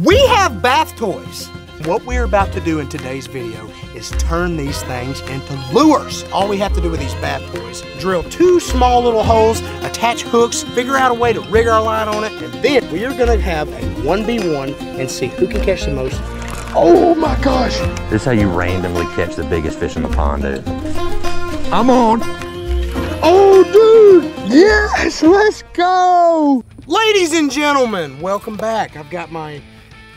We have bath toys. What we're about to do in today's video is turn these things into lures. All we have to do with these bath toys, drill two small little holes, attach hooks, figure out a way to rig our line on it, and then we are gonna have a 1v1 and see who can catch the most. Oh my gosh. This is how you randomly catch the biggest fish in the pond, dude. I'm on. Oh dude, yes, let's go. Ladies and gentlemen, welcome back. I've got my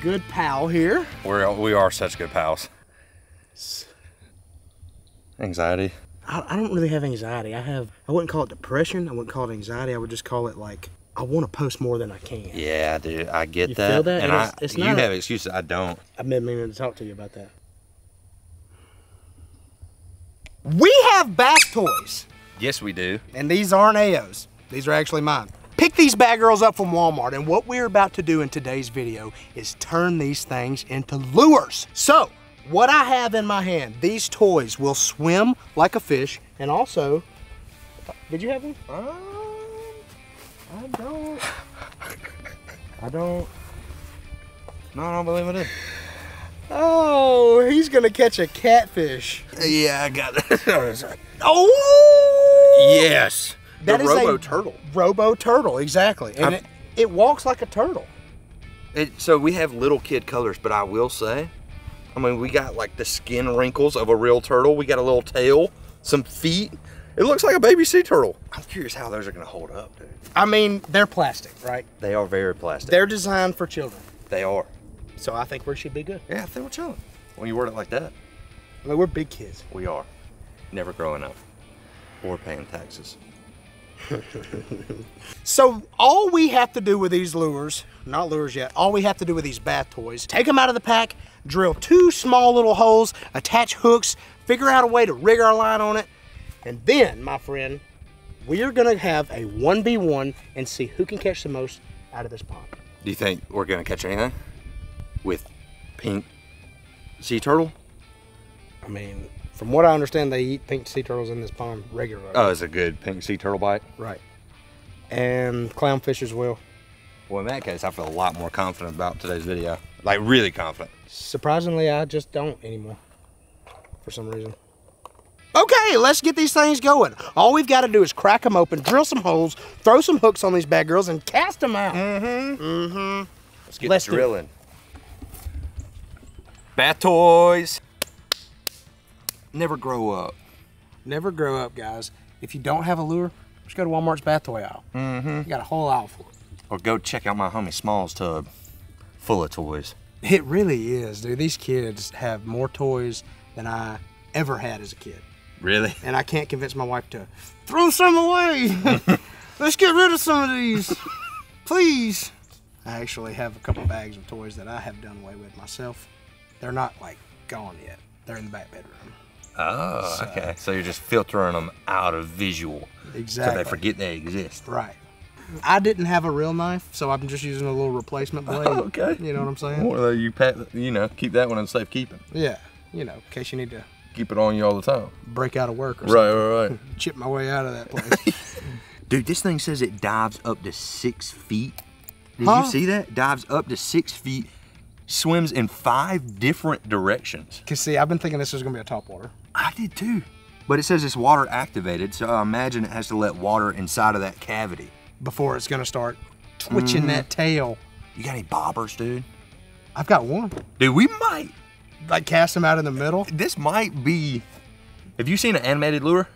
good pal here. We are such good pals. Anxiety. I don't really have anxiety. I wouldn't call it depression. I wouldn't call it anxiety. I would just call it like, I want to post more than I can. Yeah, dude, I get that. You feel that? And it's not, you have excuses, I don't. I've been meaning to talk to you about that. We have bass toys. Yes, we do. And these aren't AOs. These are actually mine. Pick these bad girls up from Walmart, and what we're about to do in today's video is turn these things into lures. So, what I have in my hand, these toys will swim like a fish, and also, did you have one? I don't. I don't. No, I don't believe it is. Oh, he's gonna catch a catfish. Yeah, I got that. Oh! Yes. That is a robo-turtle. Robo-turtle, exactly. And it walks like a turtle. So we have little kid colors, but I will say, I mean, we got like the skin wrinkles of a real turtle. We got a little tail, some feet. It looks like a baby sea turtle. I'm curious how those are gonna hold up, dude. I mean, they're plastic, right? They are very plastic. They're designed for children. They are. So I think we should be good. Yeah, I think we're chilling. When you word it like that. I mean, we're big kids. We are. Never growing up. Or paying taxes. So all we have to do with these lures, not lures yet, all we have to do with these bath toys, take them out of the pack, drill two small little holes, attach hooks, figure out a way to rig our line on it, and then, my friend, we are gonna have a 1v1 and see who can catch the most out of this pond. Do you think we're gonna catch anything with pink sea turtle? I mean, from what I understand, they eat pink sea turtles in this pond regularly. Oh, it's a good pink sea turtle bite. Right. And clownfish as well. Well, in that case, I feel a lot more confident about today's video. Like, really confident. Surprisingly, I just don't anymore. For some reason. Okay, let's get these things going. All we've got to do is crack them open, drill some holes, throw some hooks on these bad girls, and cast them out. Mm-hmm. Mm-hmm. Let's get drilling. Bath toys. Never grow up. Never grow up, guys. If you don't have a lure, just go to Walmart's bath toy aisle. Mm-hmm. You got a whole aisle for it. Or go check out my homie Small's tub full of toys. It really is, dude. These kids have more toys than I ever had as a kid. Really? And I can't convince my wife to throw some away. Let's get rid of some of these, please. I actually have a couple bags of toys that I have done away with myself. They're not like gone yet. They're in the back bedroom. Oh, so, okay. So you're just filtering them out of visual. Exactly. So they forget they exist. Right. I didn't have a real knife, so I'm just using a little replacement blade. Oh, okay. You know what I'm saying? Or you keep that one in safekeeping. Yeah. You know, in case you need to keep it on you all the time. Break out of work or something. Right. Chip my way out of that place. Dude, this thing says it dives up to 6 feet. Did you see that? Dives up to 6 feet, swims in 5 different directions. Cause see, I've been thinking this was gonna be a topwater. I did too. But it says it's water activated, so I imagine it has to let water inside of that cavity. Before it's gonna start twitching that tail. You got any bobbers, dude? I've got one. Dude, we might. Like cast them out in the middle? This might be, have you seen an animated lure?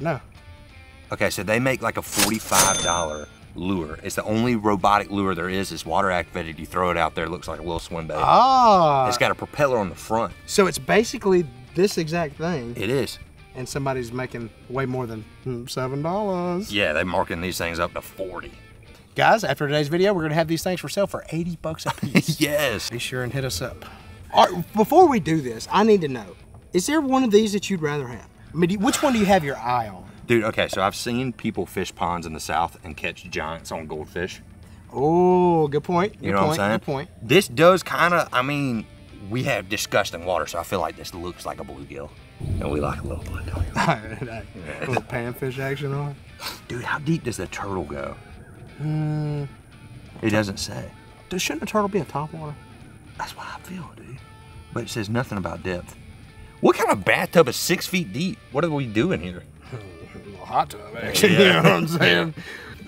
No. Okay, so they make like a $45 lure. It's the only robotic lure there is. It's water activated. You throw it out there, it looks like a little swim bait. Ah. It's got a propeller on the front. So it's basically this exact thing. It is. And somebody's making way more than $7. Yeah, they're marking these things up to 40. Guys, after today's video, we're gonna have these things for sale for 80 bucks a piece. Yes. Be sure and hit us up. All right, before we do this, I need to know, is there one of these that you'd rather have? I mean, which one do you have your eye on? Dude, okay, so I've seen people fish ponds in the South and catch giants on goldfish. Oh, good point. You know what I'm saying? Good point. This does kind of, I mean, we have disgusting water, so I feel like this looks like a bluegill. And we like a little bluegill. A little panfish action on it. Dude, how deep does the turtle go? It doesn't say. Shouldn't a turtle be a topwater? That's what I feel, dude. But it says nothing about depth. What kind of bathtub is 6 feet deep? What are we doing here? A hot tub, actually. Yeah. You know what I'm saying?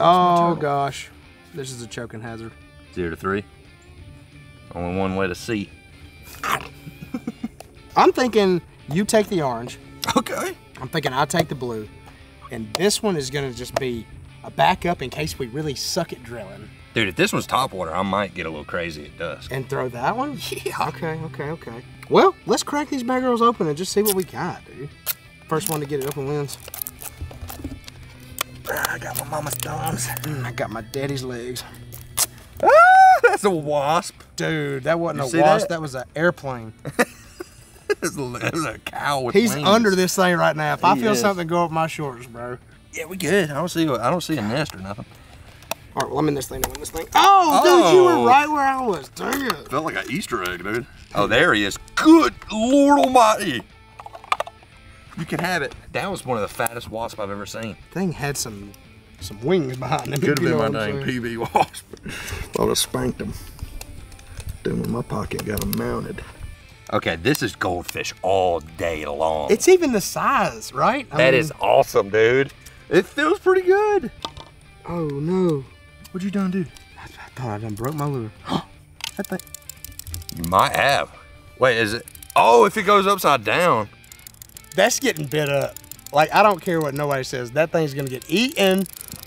Oh, gosh. This is a choking hazard. 0 to 3. Only one way to see. I'm thinking you take the orange. Okay. I'm thinking I take the blue. And this one is going to just be a backup in case we really suck at drilling. Dude, if this one's topwater, I might get a little crazy at dusk. And throw that one? Yeah. Okay, okay, okay. Well, let's crack these bag girls open and just see what we got, dude. First one to get it open wins. I got my mama's thumbs. I got my daddy's legs. Ah, that's a wasp. Dude, that wasn't a wasp. That was an airplane. That's a cow with wings. He's under this thing right now. If I feel something go up my shorts, bro. Yeah, we good. I don't see a nest or nothing. All right, well, I'm in this thing to win this thing. Oh, dude, you were right where I was. Dang it. Felt like an Easter egg, dude. Oh, there he is. Good Lord Almighty. You can have it. That was one of the fattest wasps I've ever seen. Thing had some wings behind him. Could have been my dang PB wasp. I would have spanked him. Dude, in my pocket, got him mounted. Okay, this is goldfish all day long. It's even the size, right? I mean, that is awesome, dude. It feels pretty good. Oh, no. What you done do? I thought I done broke my lure. That thing. You might have. Wait, is it? Oh, if it goes upside down. That's getting bit up. Like, I don't care what nobody says. That thing's gonna get eaten.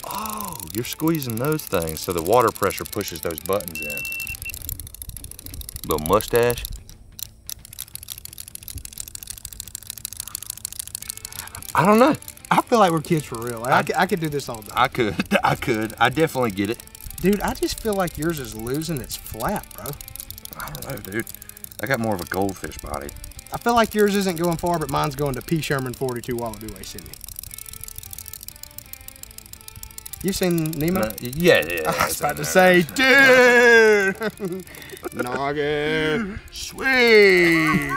Oh, you're squeezing those things so the water pressure pushes those buttons in. Little mustache. I don't know. I feel like we're kids for real. Like, I could do this all day. I could. I definitely get it. Dude, I just feel like yours is losing its flap, bro. I don't know, dude. I got more of a goldfish body. I feel like yours isn't going far, but mine's going to P. Sherman 42 Wallaby Way, Sydney. You seen Nemo? No, yeah. I was about to say, dude! Noggin! Sweet!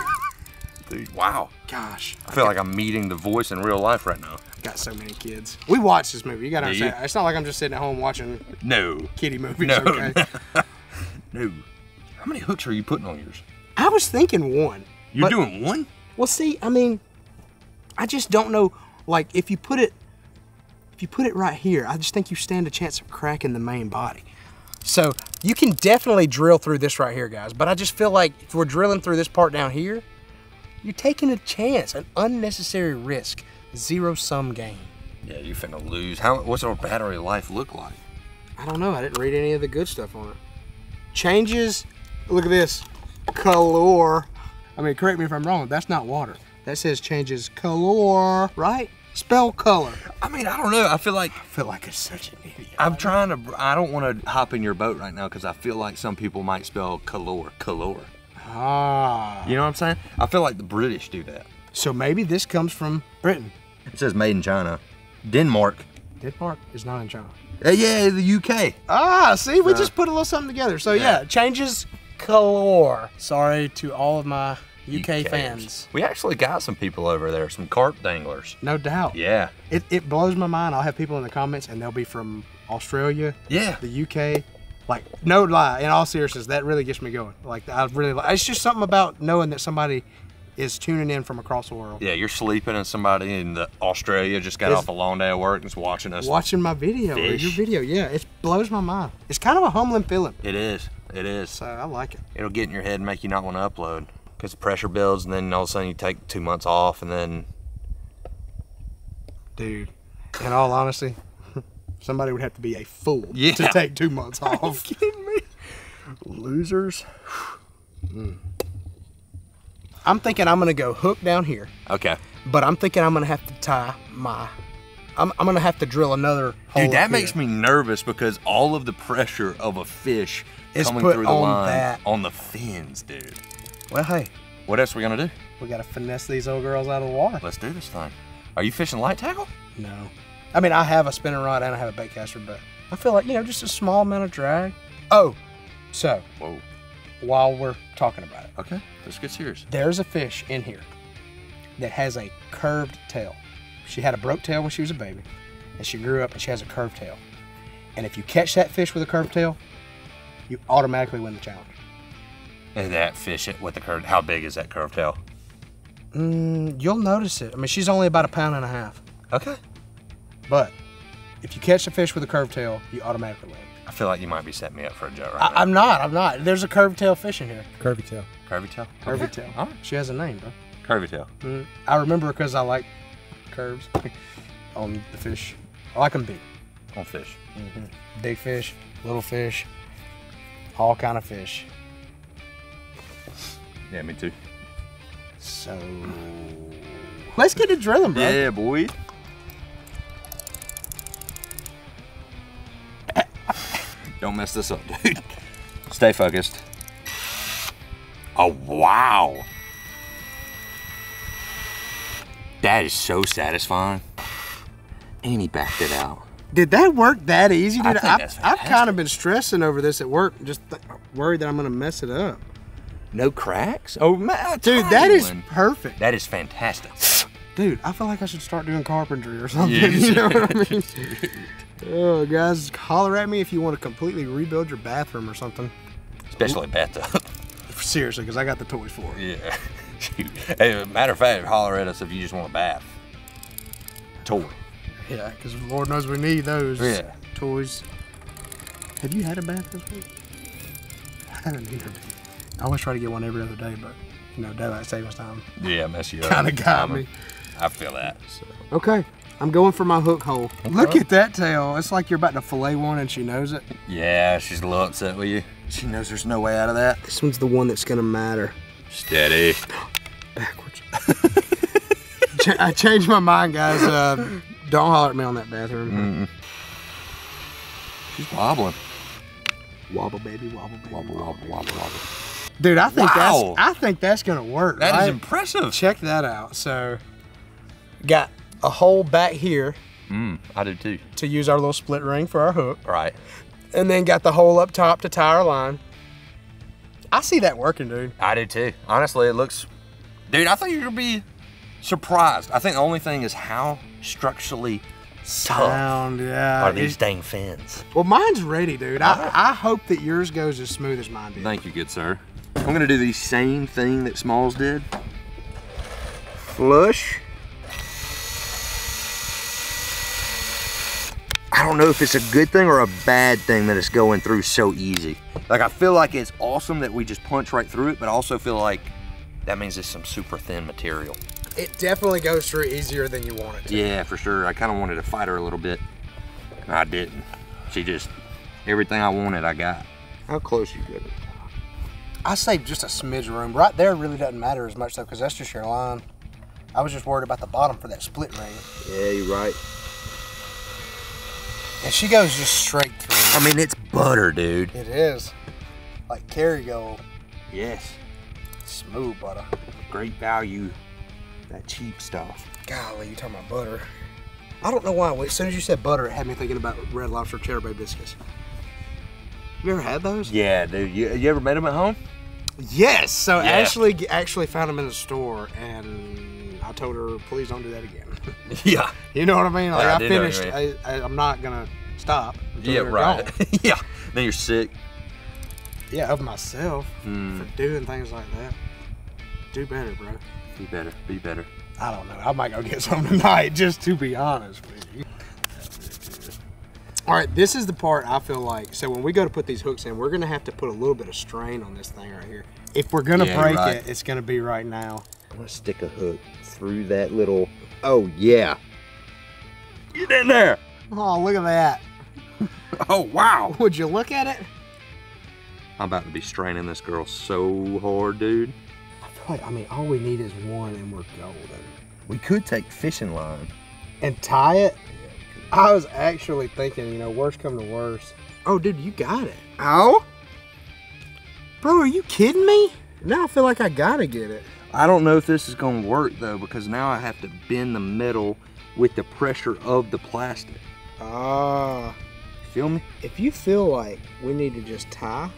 Dude, wow. Gosh. I feel like I'm meeting the voice in real life right now. Got so many kids. We watched this movie. You gotta understand. It's not like I'm just sitting at home watching kiddie movies, okay? No. How many hooks are you putting on yours? I was thinking one. You're doing one? Well, see, I mean, I just don't know. Like, if you put it right here, I just think you stand a chance of cracking the main body. So you can definitely drill through this right here, guys. But I just feel like if we're drilling through this part down here, you're taking a chance, an unnecessary risk, zero-sum game. Yeah, you're finna lose. What's our battery life look like? I don't know. I didn't read any of the good stuff on it. Changes. Look at this. Color. I mean, correct me if I'm wrong, that's not water. That says changes color, right? Spell color. I mean, I don't know. I feel like it's such an idiot. I don't want to hop in your boat right now because I feel like some people might spell color. Ah. You know what I'm saying? I feel like the British do that. So maybe this comes from Britain. It says made in China. Denmark. Denmark is not in China. Yeah, the UK. Ah, see, we just put a little something together. So yeah changes color. Sorry to all of my UK fans. We actually got some people over there, some carp danglers. No doubt. Yeah. It blows my mind. I'll have people in the comments and they'll be from Australia, the UK. Like, no lie, in all seriousness, that really gets me going. Like, it's just something about knowing that somebody is tuning in from across the world. Yeah, you're sleeping and somebody in Australia just got off a long day of work and is watching us. Watching my video, or your video, yeah. It blows my mind. It's kind of a humbling feeling. It is. It is. So I like it. It'll get in your head and make you not want to upload because the pressure builds and then all of a sudden you take 2 months off and then. Dude, in all honesty, somebody would have to be a fool to take 2 months off. Are you kidding me? Losers. I'm thinking I'm going to go hook down here. Okay. But I'm thinking I'm going to have to tie my... I'm going to have to drill another hole. Dude, that makes me nervous because all of the pressure of a fish is coming through the line on the fins, dude. Well, hey. What else are we going to do? We got to finesse these old girls out of the water. Let's do this thing. Are you fishing light tackle? No. I mean, I have a spinning rod and I have a baitcaster, but I feel like, you know, just a small amount of drag. Oh, so while we're talking about it. Okay, let's get serious. There's a fish in here that has a curved tail. She had a broke tail when she was a baby, and she grew up and she has a curved tail. And if you catch that fish with a curved tail, you automatically win the challenge. And that fish with the curve, how big is that curved tail? You'll notice it. I mean, she's only about 1.5 pounds. Okay. But if you catch a fish with a curved tail, you automatically win. I feel like you might be setting me up for a joke right now. I'm not. There's a curved tail fish in here. Curvy tail. Curvy tail? Curvy tail. All right. She has a name, bro. Curvy tail. I remember because I like curves on the fish. I like them big. On fish. Big fish, little fish, all kind of fish. Yeah, me too. So, let's get to drilling, bro. Yeah, boy. Don't mess this up, dude. Stay focused. Oh, wow. That is so satisfying. And he backed it out. Did that work that easy, dude? I've kind of been stressing over this at work, just worried that I'm going to mess it up. No cracks? Oh, man, dude, that is perfect. That is fantastic. Dude, I feel like I should start doing carpentry or something. Yeah. You know what I mean? Oh, guys, holler at me if you want to completely rebuild your bathroom or something. Especially bathtub. Seriously, because I got the toys for it. Yeah. Hey, matter of fact, holler at us if you just want a bath. Toy. Yeah, because Lord knows we need those toys. Have you had a bath this week? I haven't either. I always try to get one every other day, but, you know, daylight savings time. Yeah, mess you up. Kind of got me. I feel that. So. Okay, I'm going for my hook hole. Okay. Look at that tail. It's like you're about to fillet one and she knows it. Yeah, she's a little upset with you. She knows there's no way out of that. This one's the one that's going to matter. Steady. Backwards. I changed my mind, guys. Don't holler at me on that bathroom. She's wobbling. Wobble, baby, wobble, baby. Wobble, wobble, wobble, wobble. Dude, I think that's gonna work. That is impressive. Check that out. So, got a hole back here. I do too. To use our little split ring for our hook. Right. And then got the hole up top to tie our line. I see that working, dude. I do too. Honestly, it looks. Dude, I think you're gonna be surprised. I think the only thing is how structurally sound are these dang fins. Well, mine's ready, dude. I hope that yours goes as smooth as mine did. Thank you, good sir. I'm gonna do the same thing that Smalls did. Flush. I don't know if it's a good thing or a bad thing that it's going through so easy. Like, I feel like it's awesome that we just punch right through it, but I also feel like that means it's some super thin material. It definitely goes through easier than you want it to. Yeah, for sure. I kind of wanted to fight her a little bit. I didn't. She just, everything I wanted, I got. How close you get it? I saved just a smidge room. Right there really doesn't matter as much though, because that's just your line. I was just worried about the bottom for that split ring. Yeah, you're right. And she goes just straight through. I mean, it's butter, dude. It is. Like Kerrygold. Yes. Smooth butter. Great value. That cheap stuff. Golly, you're talking about butter. I don't know why, as soon as you said butter, it had me thinking about Red Lobster Cheddar Bay biscuits. You ever had those? Yeah, dude. You ever made them at home? Yes. So Ashley actually found them in the store, and I told her, please don't do that again. Yeah. You know what I mean? Like, yeah, I finished. I'm not going to stop. Yeah, right. Yeah. Then you're sick. Yeah, of myself for doing things like that. Do better, bro. Be better, be better. I don't know. I might go get some tonight, just to be honest with you. All right, this is the part I feel like, so when we go to put these hooks in, we're gonna have to put a little bit of strain on this thing right here. If we're gonna break it, it's gonna be right now. I'm gonna stick a hook through that little, oh yeah. Get in there. Oh, look at that. Oh, wow. Would you look at it? I'm about to be straining this girl so hard, dude. I mean, all we need is one and we're golden. We could take fishing line. And tie it? Yeah, I was actually thinking, you know, worst come to worst. Oh, dude, you got it. Oh? Bro, are you kidding me? Now I feel like I gotta get it. I don't know if this is gonna work though, because now I have to bend the metal with the pressure of the plastic. Ah. Feel me? If you feel like we need to just tie.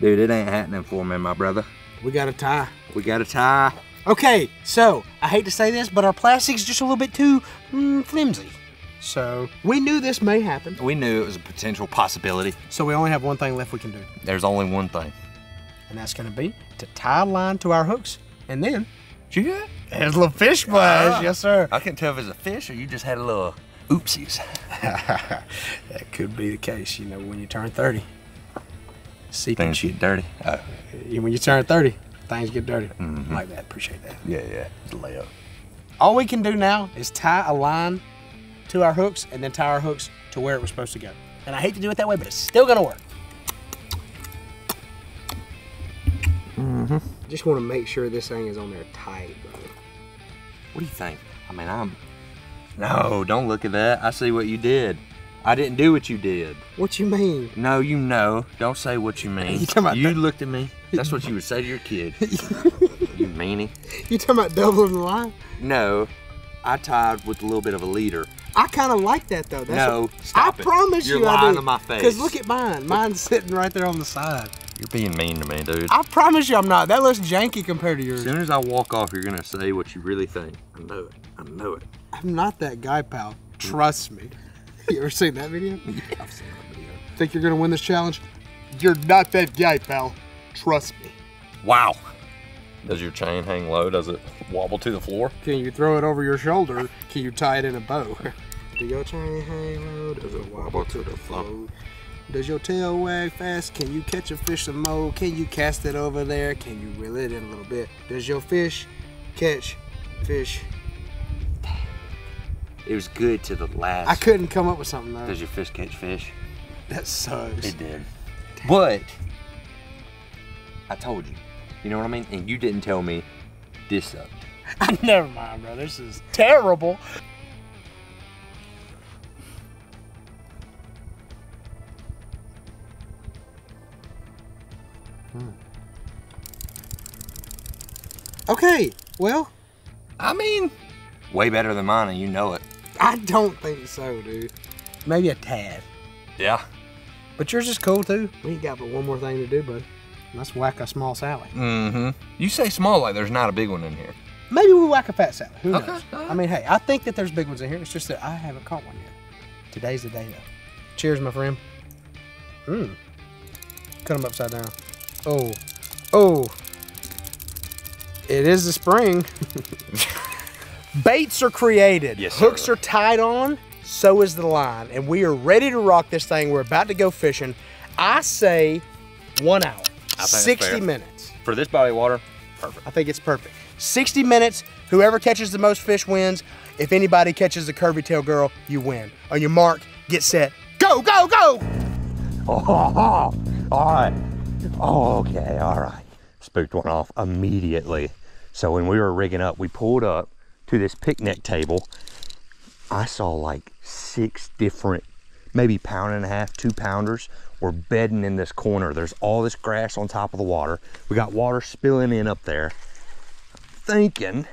Dude, it ain't happening for me, my brother. We got a tie. We got a tie. Okay, so I hate to say this, but our plastic's just a little bit too flimsy. So we knew this may happen. We knew it was a potential possibility. So we only have one thing left we can do. There's only one thing. And that's gonna be to tie line to our hooks. And then, did you hear that? There's a little fish splash, yes sir. I can't tell if it's a fish or you just had a little oopsies. That could be the case, you know, when you turn 30. Things get dirty. Oh. When you turn 30, things get dirty. Mm-hmm. Like that, appreciate that. Yeah, yeah, it's a layup. All we can do now is tie a line to our hooks and then tie our hooks to where it was supposed to go. And I hate to do it that way, but it's still gonna work. Mm-hmm. Just wanna make sure this thing is on there tight, bro. What do you think? I mean, no, don't look at that. I see what you did. I didn't do what you did. What you mean? No, you know. Don't say what you mean. You talking about you looked at me. That's what you would say to your kid. You meanie. You talking about doubling the line? No, I tied with a little bit of a leader. I kind of like that though. That's stop it. I promise you I do. You're lying to my face. Because look at mine. Mine's sitting right there on the side. You're being mean to me, dude. I promise you I'm not. That looks janky compared to yours. As soon as I walk off, you're gonna say what you really think. I know it. I know it. I'm not that guy, pal. Trust me. You ever seen that video? Yeah, I've seen that video. Think you're gonna win this challenge? You're not that guy, pal. Trust me. Wow. Does your chain hang low? Does it wobble to the floor? Can you throw it over your shoulder? Can you tie it in a bow? Do your chain hang low? Does it wobble to the floor? Does your tail wag fast? Can you catch a fish some more? Can you cast it over there? Can you reel it in a little bit? Does your fish catch fish? It was good to the last. I couldn't come up with something though. Does your fish catch fish? That sucks. It did. Damn. But I told you. You know what I mean? And you didn't tell me this sucked. Never mind, bro. This is terrible. Okay, well, I mean, way better than mine and you know it. I don't think so, dude. Maybe a tad. Yeah. But yours is cool too. We ain't got but one more thing to do, buddy. And that's whack a small Sally. Mm-hmm. You say small like there's not a big one in here. Maybe we whack a fat Sally. Who knows? I mean, hey, I think that there's big ones in here. It's just that I haven't caught one yet. Today's the day though. Cheers, my friend. Mmm. Cut them upside down. Oh. Oh. It is the spring. Baits are created, yes, hooks are tied on, so is the line, and we are ready to rock this thing. We're about to go fishing. I say 1 hour, 60 minutes. For this body of water, perfect. I think it's perfect. 60 minutes, whoever catches the most fish wins. If anybody catches the curvy tail girl, you win. On your mark, get set, go, go, go! Oh, all right. Oh, okay, all right. Spooked one off immediately. So when we were rigging up, we pulled up to this picnic table. I saw like 6 different, maybe 1.5 pound, 2-pounders were bedding in this corner. There's all this grass on top of the water. We got water spilling in up there. Thinking,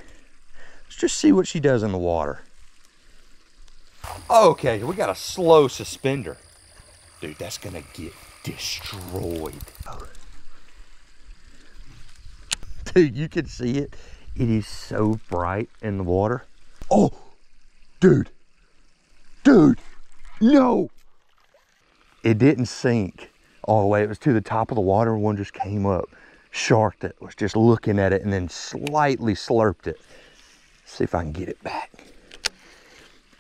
let's just see what she does in the water. Okay, we got a slow suspender. Dude, that's gonna get destroyed. Dude, you can see it. It is so bright in the water. Oh, dude, no. It didn't sink all the way. It was to the top of the water. One just came up, sharked it, was just looking at it and then slightly slurped it. Let's see if I can get it back.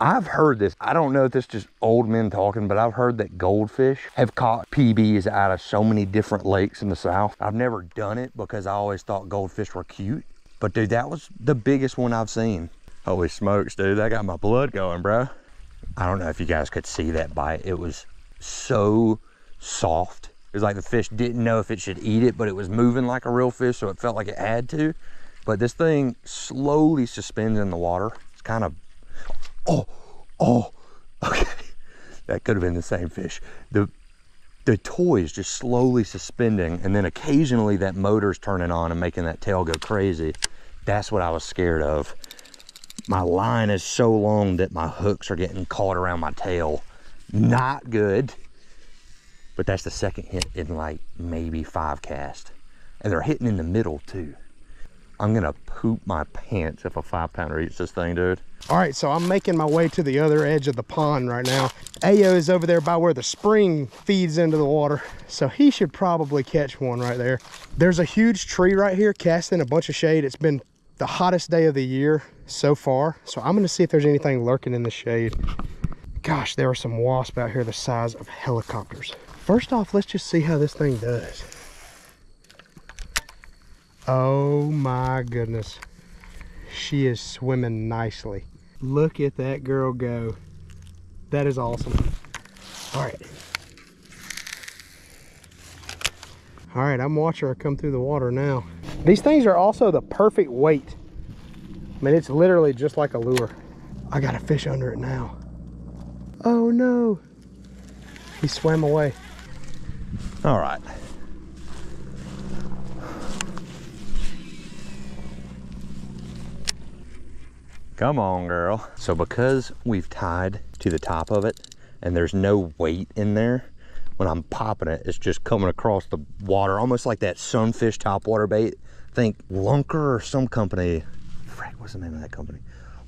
I've heard this. I don't know if this is just old men talking, but I've heard that goldfish have caught PBs out of so many different lakes in the South. I've never done it because I always thought goldfish were cute. But dude, that was the biggest one I've seen. Holy smokes, dude, that got my blood going, bro. I don't know if you guys could see that bite. It was so soft. It was like the fish didn't know if it should eat it, but it was moving like a real fish, so it felt like it had to. But this thing slowly suspends in the water. It's kind of, okay. That could have been the same fish. The toy is just slowly suspending, and then occasionally that motor's turning on and making that tail go crazy. That's what I was scared of. My line is so long that my hooks are getting caught around my tail. Not good. But that's the second hit in like maybe 5 casts. And they're hitting in the middle too. I'm gonna poop my pants if a 5-pounder eats this thing, dude. All right, so I'm making my way to the other edge of the pond right now. Ayo is over there by where the spring feeds into the water, so he should probably catch one right there. There's a huge tree right here casting a bunch of shade. It's been the hottest day of the year so far, so I'm gonna see if there's anything lurking in the shade. Gosh, there are some wasps out here the size of helicopters. First off, let's just see how this thing does. Oh my goodness. She is swimming nicely. Look at that girl go. That is awesome. All right. All right, I'm watching her come through the water now. These things are also the perfect weight. I mean, it's literally just like a lure. I got a fish under it now. Oh no. He swam away. All right. Come on, girl. So because we've tied to the top of it and there's no weight in there, when I'm popping it, it's just coming across the water, almost like that sunfish topwater bait. I think Lunker or some company, Frank, what's the name of that company?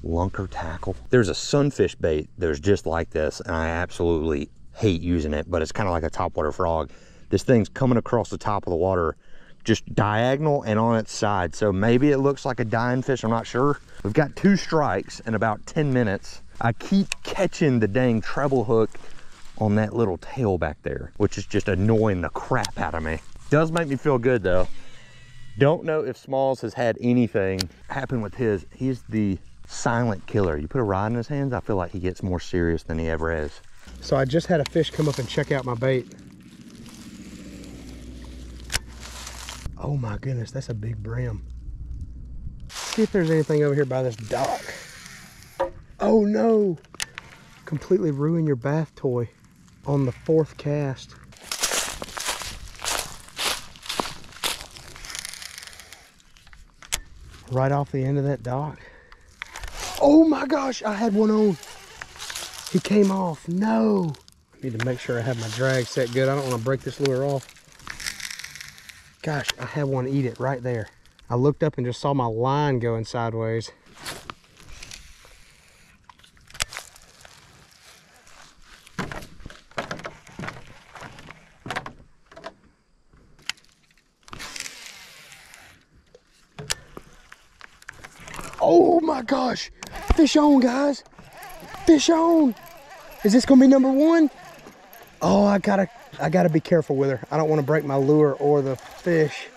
Lunker Tackle. There's a sunfish bait that's just like this, and I absolutely hate using it, but it's kind of like a topwater frog. This thing's coming across the top of the water, just diagonal and on its side. So maybe it looks like a dying fish, I'm not sure. We've got 2 strikes in about 10 minutes. I keep catching the dang treble hook on that little tail back there, which is just annoying the crap out of me. Does make me feel good though. Don't know if Smalls has had anything happen with his. He's the silent killer. You put a rod in his hands, I feel like he gets more serious than he ever is. So I just had a fish come up and check out my bait. Oh my goodness, that's a big brim. Let's see if there's anything over here by this dock. Oh no! Completely ruined your bath toy on the 4th cast. Right off the end of that dock. Oh my gosh, I had one on. He came off, no! I need to make sure I have my drag set good. I don't want to break this lure off. Gosh, I had one eat it right there. I looked up and just saw my line going sideways. Oh my gosh, fish on guys, fish on. Is this gonna be number one? Oh, I gotta be careful with her. I don't want to break my lure or the fish.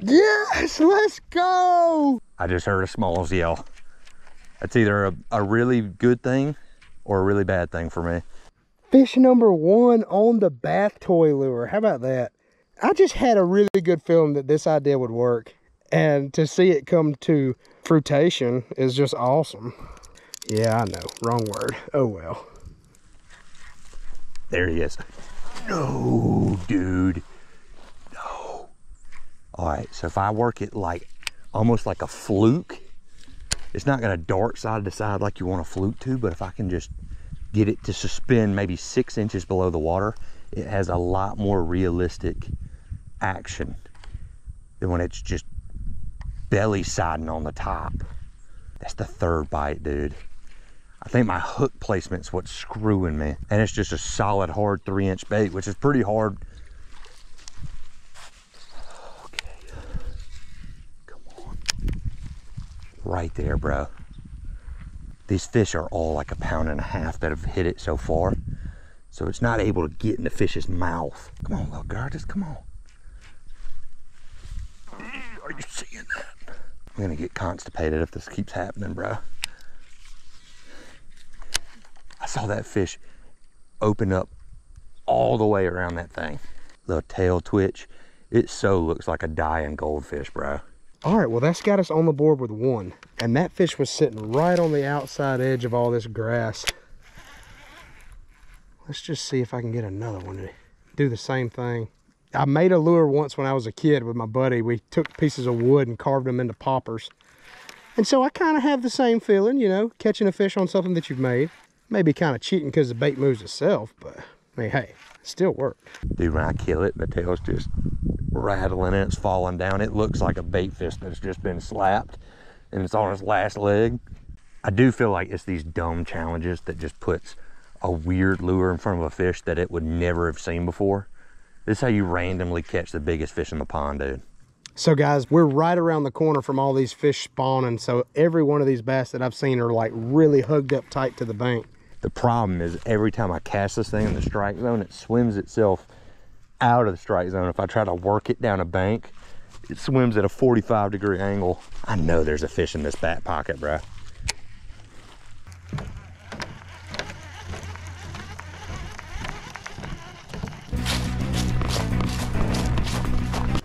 Yes, let's go. I just heard a Smalls yell. That's either a really good thing or a really bad thing for me. Fish number one on the bath toy lure. How about that? I just had a really good feeling that this idea would work, and to see it come to fruition is just awesome. Yeah, I know, wrong word. Oh well. There he is. No, dude. No. All right, so if I work it like almost like a fluke, it's not gonna dart side to side like you want a fluke to, but if I can just get it to suspend maybe 6 inches below the water, it has a lot more realistic action than when it's just belly siding on the top. That's the 3rd bite, dude. I think my hook placement's what's screwing me. And it's just a solid, hard 3-inch bait, which is pretty hard. Okay. Come on. Right there, bro. These fish are all like a 1.5 pounds that have hit it so far. So it's not able to get in the fish's mouth. Come on, little girl, just come on. Are you seeing that? I'm gonna get constipated if this keeps happening, bro. I saw that fish open up all the way around that thing. The tail twitch. It so looks like a dying goldfish, bro. All right, well, that's got us on the board with 1. And that fish was sitting right on the outside edge of all this grass. Let's just see if I can get another one to do the same thing. I made a lure once when I was a kid with my buddy. We took pieces of wood and carved them into poppers. And so I kind of have the same feeling, you know, catching a fish on something that you've made. Maybe kind of cheating because the bait moves itself, but I mean, hey, it still worked. Dude, when I kill it, the tail's just rattling and it's falling down. It looks like a bait fish that's just been slapped and it's on its last leg. I do feel like it's these dumb challenges that just puts a weird lure in front of a fish that it would never have seen before. This is how you randomly catch the biggest fish in the pond, dude. So guys, we're right around the corner from all these fish spawning. So every one of these bass that I've seen are like really hugged up tight to the bank. The problem is every time I cast this thing in the strike zone, it swims itself out of the strike zone. If I try to work it down a bank, it swims at a 45-degree angle. I know there's a fish in this back pocket, bro.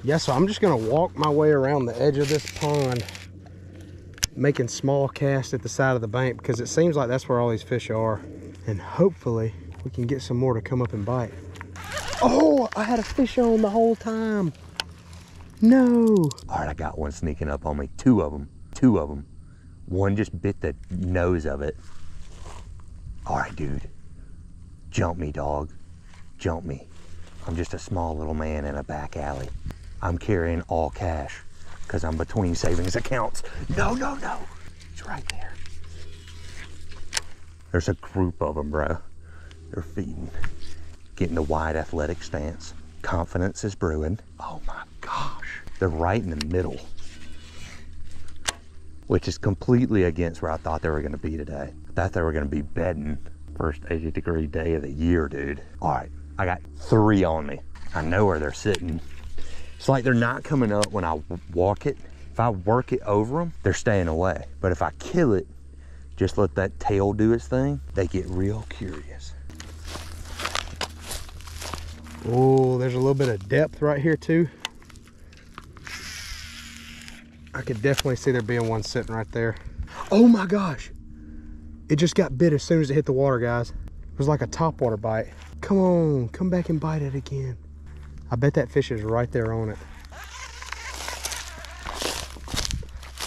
Yeah, so I'm just gonna walk my way around the edge of this pond, making small casts at the side of the bank because it seems like that's where all these fish are. And hopefully we can get some more to come up and bite. Oh, I had a fish on the whole time. No. All right, I got one sneaking up on me. Two of them. One just bit the nose of it. All right, dude. Jump me, dog. Jump me. I'm just a small little man in a back alley. I'm carrying all cash because I'm between savings accounts. No. He's right there. There's a group of them, bro. They're feeding. Getting the wide athletic stance. Confidence is brewing. Oh my gosh. They're right in the middle, which is completely against where I thought they were going to be today. I thought they were going to be bedding. First 80-degree day of the year, dude. All right, I got three on me. I know where they're sitting. It's like they're not coming up when I walk it. If I work it over them, they're staying away. But if I kill it, just let that tail do its thing, they get real curious. Oh, there's a little bit of depth right here too. I could definitely see there being one sitting right there. Oh my gosh. It just got bit as soon as it hit the water, guys. It was like a topwater bite. Come on, come back and bite it again. I bet that fish is right there on it.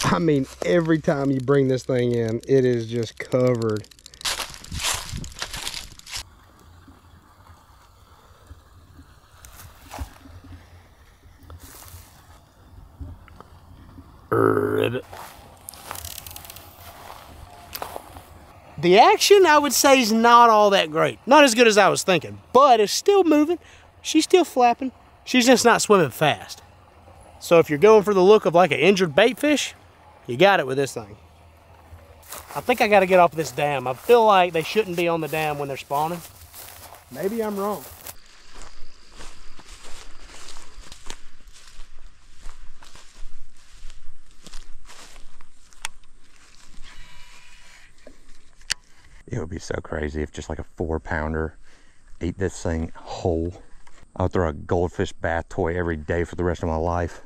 I mean, every time you bring this thing in, it is just covered. The action, I would say, is not all that great. Not as good as I was thinking, but it's still moving. She's still flapping. She's just not swimming fast. So if you're going for the look of like an injured bait fish, you got it with this thing. I think I got to get off this dam. I feel like they shouldn't be on the dam when they're spawning. Maybe I'm wrong. It would be so crazy if just like a 4-pounder ate this thing whole. I'll throw a goldfish bath toy every day for the rest of my life.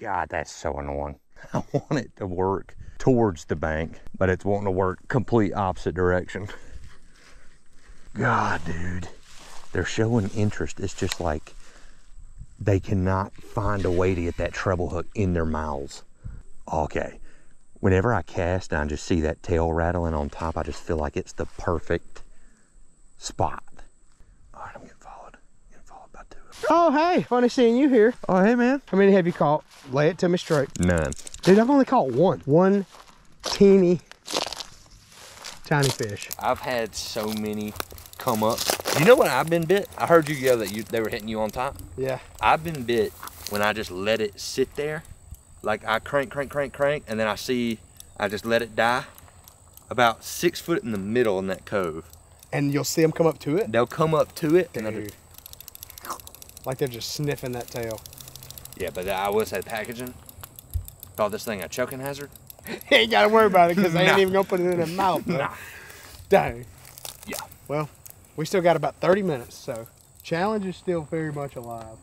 God, that's so annoying. I want it to work towards the bank, but it's wanting to work complete opposite direction. God, dude. They're showing interest. It's just like they cannot find a way to get that treble hook in their mouths. Okay, whenever I cast and I just see that tail rattling on top, I just feel like it's the perfect spot. All right, I'm getting followed. Getting followed by two of them. Oh, hey, funny seeing you here. Oh, hey, man. How many have you caught? Lay it to me straight. None. Dude, I've only caught one. One teeny, tiny fish. I've had so many come up. You know when I've been bit? I heard you yell that they were hitting you on top. Yeah. I've been bit when I just let it sit there. Like I crank, and then I just let it die. About 6 foot in the middle in that cove. And you'll see them come up to it? They'll come up to it. Dude. And they're like they're just sniffing that tail. Yeah, but I was at packaging. Called this thing a choking hazard. You ain't got to worry about it because they ain't even going to put it in their mouth. Nah. Dang. Yeah. Well. We still got about 30 minutes, so challenge is still very much alive.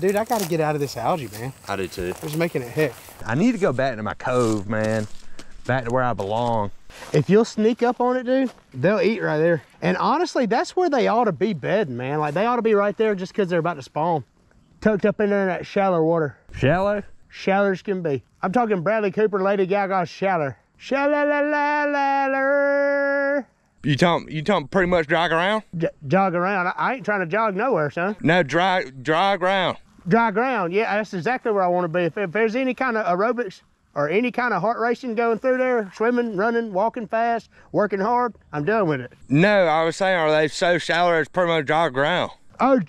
Dude, I gotta get out of this algae, man. I do too. It's making it heck. I need to go back to my cove, man. Back to where I belong. If you'll sneak up on it, dude, they'll eat right there. And honestly, that's where they ought to be bedding, man. Like, they ought to be right there just because they're about to spawn. Tucked up in there in that shallow water. Shallow? shallers can be. I'm talking Bradley Cooper, Lady Gaga shaller. Shallalalalalaler. You tell them pretty much dry ground? Jog around. I ain't trying to jog nowhere, son. No, dry ground. Dry ground, yeah, that's exactly where I want to be. If there's any kind of aerobics or any kind of heart racing going through there, swimming, running, walking fast, working hard, I'm done with it. No, I was saying, are they so shallow it's pretty much dry ground? Oh,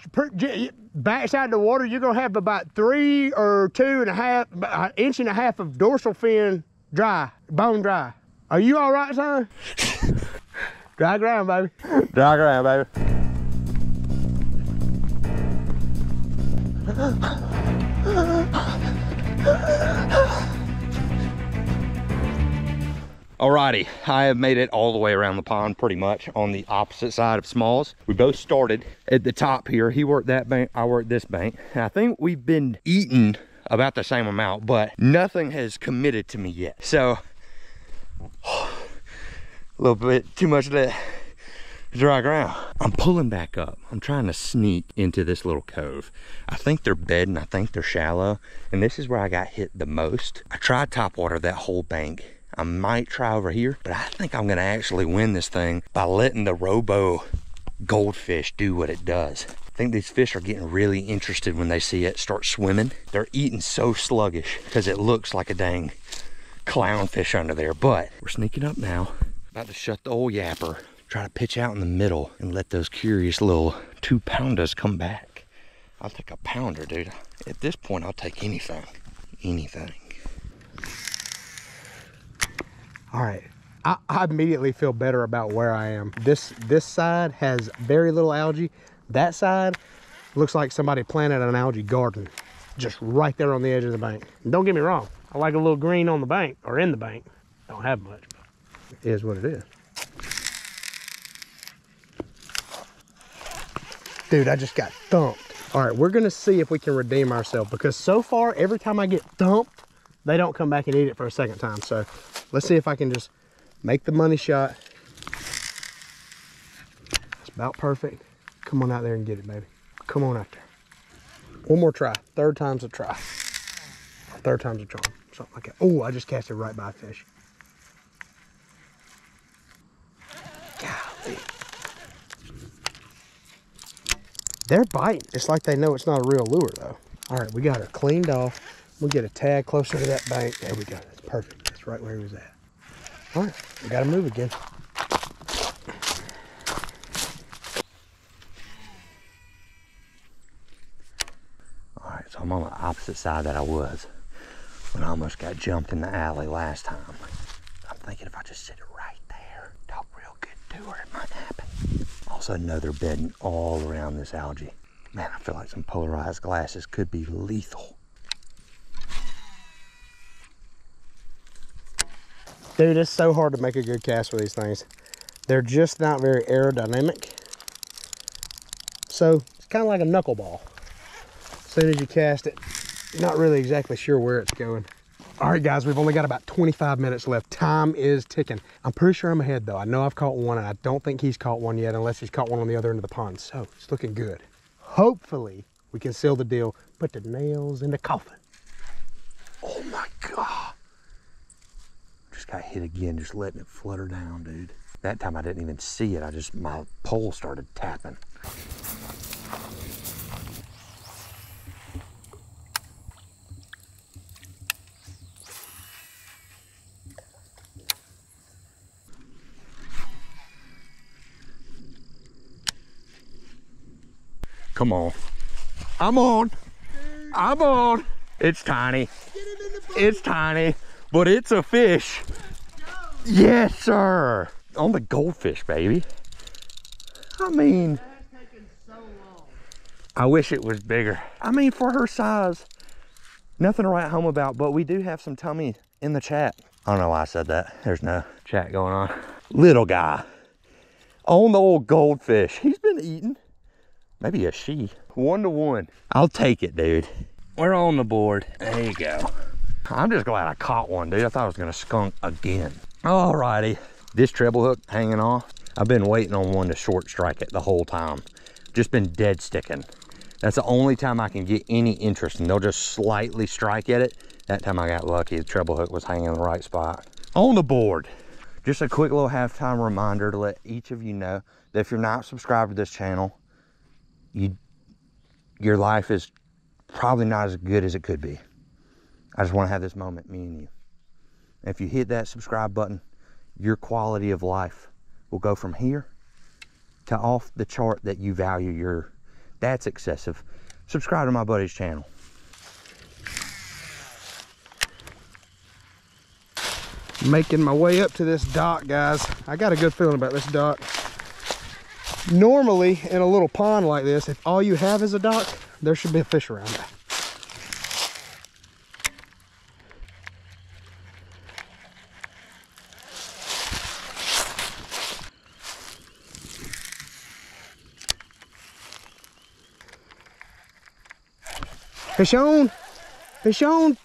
backside the water, you're going to have about 3 or 2.5 inches of dorsal fin dry, bone dry. Are you all right, son? Dry ground, baby. Dry ground, baby. Alrighty, I have made it all the way around the pond pretty much on the opposite side of Smalls. We both started at the top here. He worked that bank, I worked this bank. And I think we've been eating about the same amount, but nothing has committed to me yet. So, oh, a little bit too much of that dry ground. I'm pulling back up. I'm trying to sneak into this little cove. I think they're bedding, I think they're shallow. And this is where I got hit the most. I tried top water that whole bank. I might try over here, but I think I'm gonna actually win this thing by letting the robo goldfish do what it does. I think these fish are getting really interested when they see it start swimming. They're eating so sluggish because it looks like a dang clownfish under there, but we're sneaking up now. About to shut the old yapper, try to pitch out in the middle and let those curious little 2-pounders come back. I'll take a pounder, dude. At this point, I'll take anything, anything. All right, I immediately feel better about where I am. This side has very little algae. That side looks like somebody planted an algae garden just right there on the edge of the bank. And don't get me wrong, I like a little green on the bank or in the bank. Don't have much, but it is what it is. Dude, I just got thumped. All right, we're gonna see if we can redeem ourselves because so far, every time I get thumped, they don't come back and eat it for a second time. So let's see if I can just make the money shot. That's about perfect. Come on out there and get it, baby. Come on out there. One more try. Third time's a try. Third time's a charm. Something like that. Oh, I just cast it right by a fish. Golly. They're biting. It's like they know it's not a real lure, though. All right, we got her cleaned off. We'll get a tag closer to that bank. There we go. That's perfect. That's right where he was at. All right, we gotta move again. All right, so I'm on the opposite side that I was when I almost got jumped in the alley last time. I'm thinking if I just sit it right there, talk real good to her, it might happen. Also, another bedding all around this algae. Man, I feel like some polarized glasses could be lethal. Dude, it's so hard to make a good cast with these things. They're just not very aerodynamic. So it's kind of like a knuckleball. As soon as you cast it, you're not really exactly sure where it's going. All right, guys, we've only got about 25 minutes left. Time is ticking. I'm pretty sure I'm ahead, though. I know I've caught one, and I don't think he's caught one yet, unless he's caught one on the other end of the pond. So it's looking good. Hopefully, we can seal the deal. Put the nails in the coffin. Oh, my God. Got hit again, just letting it flutter down, dude. That time I didn't even see it. I just, my pole started tapping. Come on. I'm on. Dude. I'm on. It's tiny. Get him in the boat. It's tiny. But it's a fish. Yes, sir. On the goldfish, baby. I mean, that's taken so long. I wish it was bigger. I mean, for her size, nothing to write home about, but we do have some tummy in the chat. I don't know why I said that. There's no chat going on. Little guy on the old goldfish. He's been eating. Maybe a she. 1-to-1. I'll take it, dude. We're on the board. There you go. I'm just glad I caught one, dude. I thought I was gonna skunk again. Alrighty, this treble hook hanging off. I've been waiting on one to short strike it the whole time. Just been dead sticking. That's the only time I can get any interest, and they'll just slightly strike at it That time I got lucky, the treble hook was hanging in the right spot. On the board, just a quick little half-time reminder to let each of you know that if you're not subscribed to this channel, your life is probably not as good as it could be. I just want to have this moment, me and you. And if you hit that subscribe button, your quality of life will go from here to off the chart that you value your. That's excessive. Subscribe to my buddy's channel. Making my way up to this dock, guys. I got a good feeling about this dock. Normally, in a little pond like this, if all you have is a dock, there should be a fish around that. Fish on! Fish on!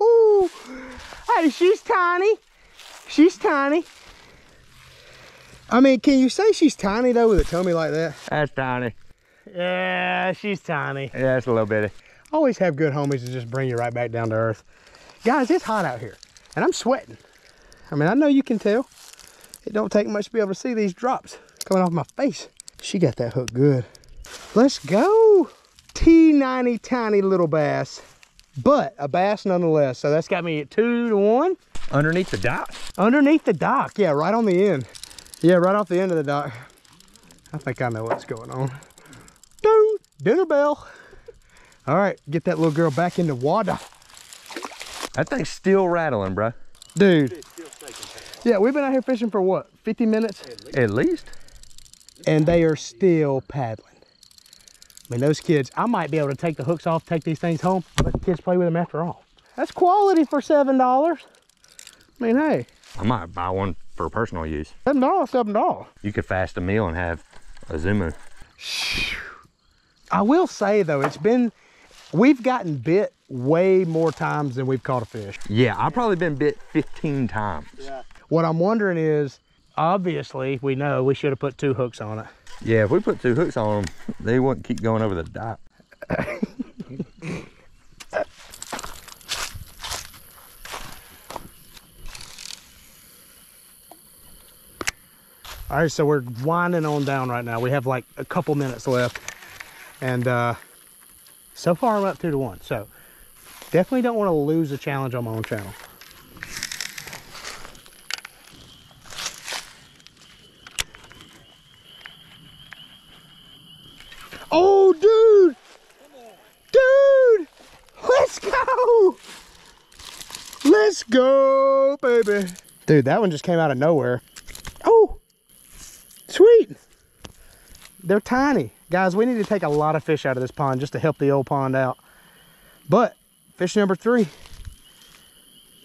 Ooh. Hey, she's tiny. She's tiny. I mean, can you say she's tiny though with a tummy like that? That's tiny. Yeah, she's tiny. Yeah, that's a little bitty. Always have good homies to just bring you right back down to earth. Guys, it's hot out here and I'm sweating. I mean, I know you can tell. It don't take much to be able to see these drops coming off my face. She got that hook good. Let's go. Teeny tiny little bass, but a bass nonetheless. So that's got me at 2-1. Underneath the dock? Underneath the dock, yeah, right on the end. Yeah, right off the end of the dock. I think I know what's going on. Dude, dinner bell. All right, get that little girl back into water. That thing's still rattling, bro. Dude. Yeah, we've been out here fishing for what, 50 minutes? At least. And they are still paddling. I mean, those kids, I might be able to take the hooks off, take these things home, let the kids play with them after all. That's quality for $7. I mean, hey. I might buy one for personal use. $7, $7. You could fast a meal and have a Zumu. I will say though, it's been, we've gotten bit way more times than we've caught a fish. Yeah, I've probably been bit 15 times. Yeah. What I'm wondering is, obviously we know we should have put 2 hooks on it. Yeah, if we put 2 hooks on them, they wouldn't keep going over the dock. All right, so we're winding on down right now. We have like a couple minutes left. And so far I'm up 2-1. So definitely don't want to lose a challenge on my own channel. Oh, dude! Dude! Let's go! Let's go, baby! Dude, that one just came out of nowhere. Oh! Sweet! They're tiny. Guys, we need to take a lot of fish out of this pond just to help the old pond out. But, fish number 3.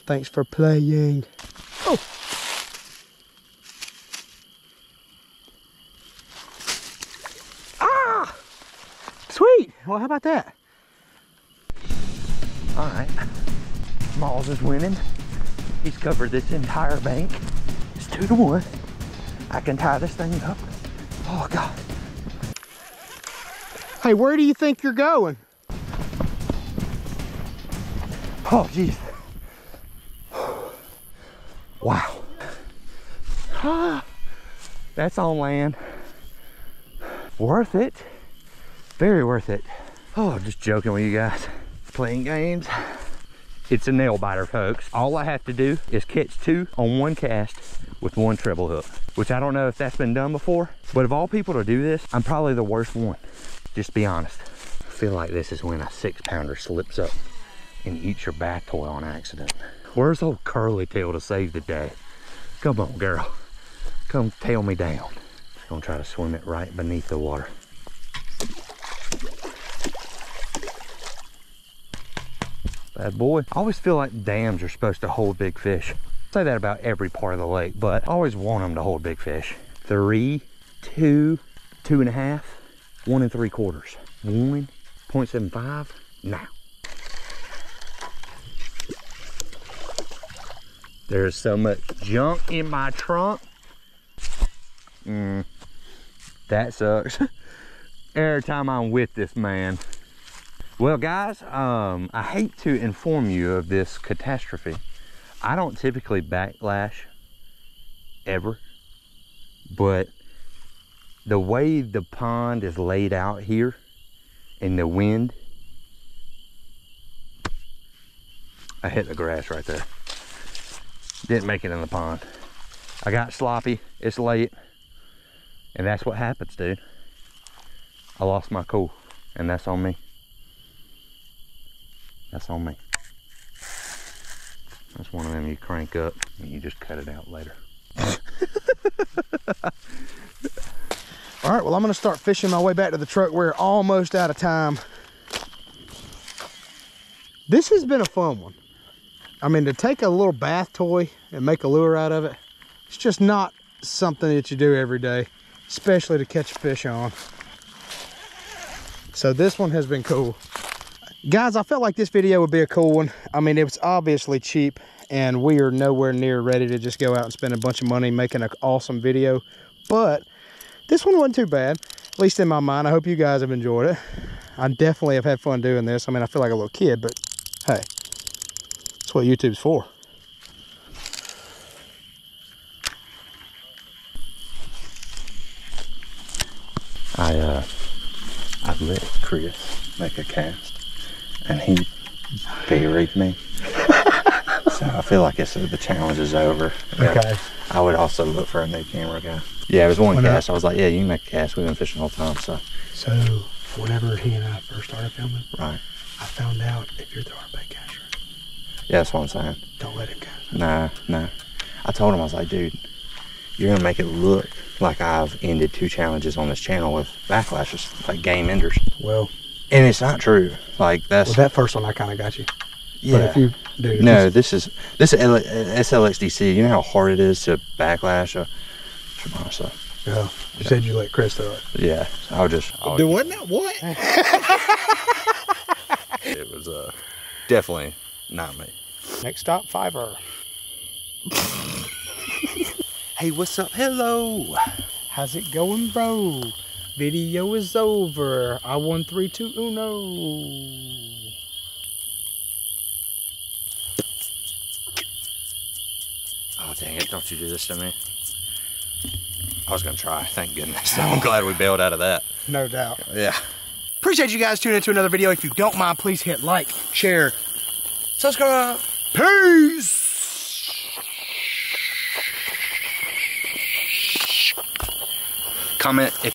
Thanks for playing. Oh! Well, how about that? All right, Smalls is winning. He's covered this entire bank. It's 2-1. I can tie this thing up. Oh, God. Hey, where do you think you're going? Oh, geez. Wow. Ah, that's on land. Worth it. Very worth it. Oh, just joking with you guys. Playing games. It's a nail biter, folks. All I have to do is catch 2 on one cast with 1 treble hook, which I don't know if that's been done before, but of all people to do this, I'm probably the worst one. Just be honest. I feel like this is when a 6-pounder slips up and eats your back toy on accident. Where's old curly tail to save the day? Come on, girl. Come tail me down. I'm gonna try to swim it right beneath the water. Bad boy. I always feel like dams are supposed to hold big fish. I say that about every part of the lake, but I always want them to hold big fish. 3, 2, 2.5, 1 3/4, 1.75. Now there's so much junk in my trunk. That sucks. Every time I'm with this man, Well guys, I hate to inform you of this catastrophe. I don't typically backlash ever, but the way the pond is laid out here in the wind, I hit the grass right there. Didn't make it in the pond. I got sloppy, it's late, and that's what happens, dude. I lost my cool, and that's on me. That's on me. That's one of them you crank up and you just cut it out later. All right, well, I'm gonna start fishing my way back to the truck. We're almost out of time. This has been a fun one. I mean, to take a little bath toy and make a lure out of it, it's just not something that you do every day, especially to catch fish on. So this one has been cool. Guys, I felt like this video would be a cool one. I mean, it was obviously cheap, and we are nowhere near ready to just go out and spend a bunch of money making an awesome video. But this one wasn't too bad, at least in my mind. I hope you guys have enjoyed it. I definitely have had fun doing this. I mean, I feel like a little kid, but hey, that's what YouTube's for. I let Chris make a cast, and he buried me. So I feel like the challenge is over. Okay. Yeah. I would also look for a new camera guy. Yeah, it was one cast. I was like, yeah, you can make a cast. We've been fishing all the time, so. So whenever he and I first started filming, right, I found out if you're throwing bait caster. Yeah, that's what I'm saying. Don't let him cast. No. I told him, I was like, dude, you're gonna make it look like I've ended 2 challenges on this channel with backlashes, like game enders. Well. And it's not true. Like that's well, that first one I kind of got you. Yeah. But if you do no, this is SLXDC. You know how hard it is to backlash a Tremonso. Yeah. You said you let Chris throw it. Yeah. So I'll do wasn't that what? It was definitely not me. Next stop, Fiverr. Hey, what's up? Hello. How's it going, bro? Video is over. I won 3, 2, 1. Oh, dang it. Don't you do this to me. I was going to try. Thank goodness. I'm glad we bailed out of that. No doubt. Yeah. Appreciate you guys tuning into another video. If you don't mind, please hit like, share, subscribe. Peace. Comment if